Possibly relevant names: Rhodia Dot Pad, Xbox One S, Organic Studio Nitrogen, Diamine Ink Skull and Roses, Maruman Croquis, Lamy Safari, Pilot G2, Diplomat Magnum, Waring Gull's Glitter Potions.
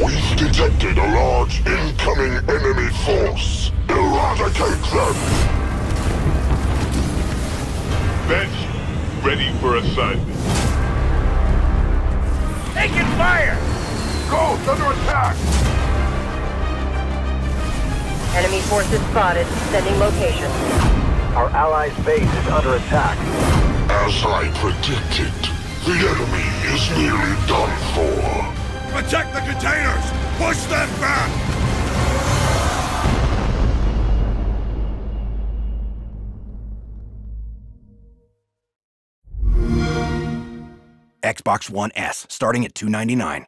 We've detected a large incoming enemy force. Eradicate them! Bench, ready for assignment. They can fire! Ghost under attack! Enemy forces spotted, sending location. Our allies' base is under attack. As I predicted, the enemy is nearly done for. Protect the containers! Push them back! Xbox One S, starting at $299.